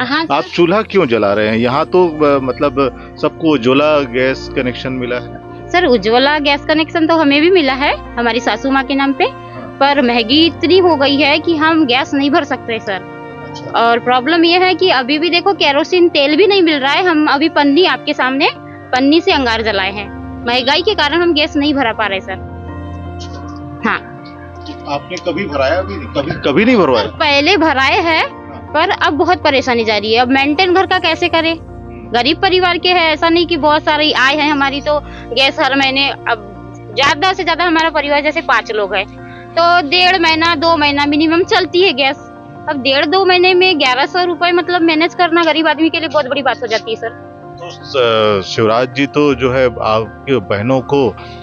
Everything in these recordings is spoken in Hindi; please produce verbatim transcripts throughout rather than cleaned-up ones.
आप चूल्हा क्यों जला रहे हैं? यहाँ तो मतलब सबको उज्ज्वला गैस कनेक्शन मिला है। सर उज्ज्वला गैस कनेक्शन तो हमें भी मिला है हमारी सासू माँ के नाम पे, पर महंगी इतनी हो गई है कि हम गैस नहीं भर सकते सर। और प्रॉब्लम यह है कि अभी भी देखो केरोसिन तेल भी नहीं मिल रहा है। हम अभी पन्नी आपके सामने पन्नी से अंगार जलाए हैं, महंगाई के कारण हम गैस नहीं भरा पा रहे सर। हाँ आपने कभी भराया भी नहीं? कभी कभी नहीं भरवाया। पहले भराए हैं पर अब बहुत परेशानी जा रही है। अब मेंटेन घर का कैसे करें, गरीब परिवार के है, ऐसा नहीं कि बहुत सारी आय है हमारी तो गैस हर महीने। अब ज्यादा से ज्यादा हमारा परिवार जैसे पाँच लोग है तो डेढ़ महीना दो महीना मिनिमम चलती है गैस। अब डेढ़ दो महीने में ग्यारह सौ रुपए मतलब मैनेज करना गरीब आदमी के लिए बहुत बड़ी बात हो जाती है सर। तो शिवराज जी तो जो है आपकी बहनों को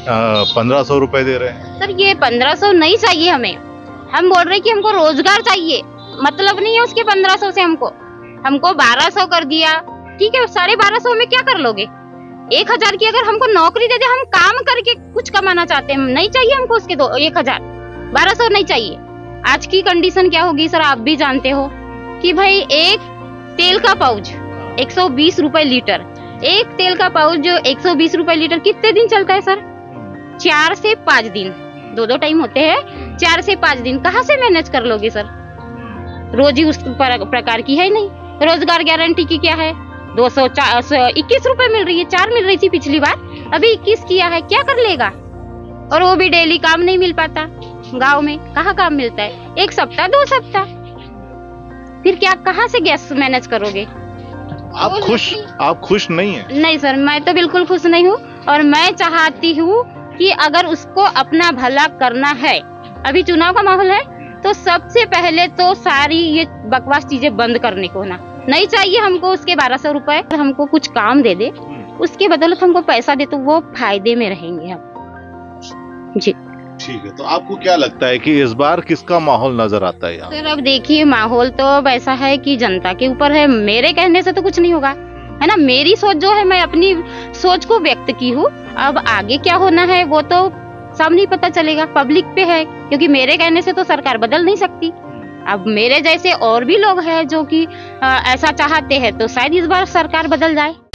पंद्रह सौ रुपए दे रहे हैं। सर ये पंद्रह सौ नहीं चाहिए हमें, हम बोल रहे हैं कि हमको रोजगार चाहिए। मतलब नहीं है उसके पंद्रह सौ से हमको हमको बारह सौ कर दिया ठीक है, साढ़े बारह सौ में क्या कर लोगे? एक हजार की अगर हमको नौकरी दे दे, हम काम करके कुछ कमाना चाहते हैं, नहीं चाहिए हमको उसके दो एक हजार बारह सौ नहीं चाहिए। आज की कंडीशन क्या होगी सर आप भी जानते हो कि भाई एक तेल का पाउच एक सौ बीस रुपए लीटर, एक तेल का पाउच जो एक सौ बीस रुपए लीटर कितने दिन चलता है सर? चार से पाँच दिन, दो दो टाइम होते हैं, चार से पाँच दिन कहाँ से मैनेज कर लोगे सर? रोजी उस प्रकार की है नहीं। रोजगार गारंटी की क्या है, दो सौ इक्कीस रुपए मिल रही है, चार मिल रही थी पिछली बार, अभी इक्कीस किया है, क्या कर लेगा? और वो भी डेली काम नहीं मिल पाता, गांव में कहाँ काम मिलता है, एक सप्ताह दो सप्ताह, फिर क्या कहाँ से गैस मैनेज करोगे? आप खुश आप खुश नहीं है? नहीं सर मैं तो बिल्कुल खुश नहीं हूँ। और मैं चाहती हूँ कि अगर उसको अपना भला करना है, अभी चुनाव का माहौल है, तो सबसे पहले तो सारी ये बकवास चीजें बंद करने को होना नहीं चाहिए हमको। उसके बारह सौ रुपए हमको कुछ काम दे दे, उसके बदौलत हमको पैसा दे तो वो फायदे में रहेंगे हम जी। ठीक है, तो आपको क्या लगता है कि इस बार किसका माहौल नजर आता है यहाँ? सर अब देखिए माहौल तो वैसा है कि जनता के ऊपर है, मेरे कहने से तो कुछ नहीं होगा है ना। मेरी सोच जो है मैं अपनी सोच को व्यक्त की हूँ, अब आगे क्या होना है वो तो सामने ही पता चलेगा, पब्लिक पे है, क्योंकि मेरे कहने से तो सरकार बदल नहीं सकती। अब मेरे जैसे और भी लोग हैं जो कि ऐसा चाहते हैं, तो शायद इस बार सरकार बदल जाए।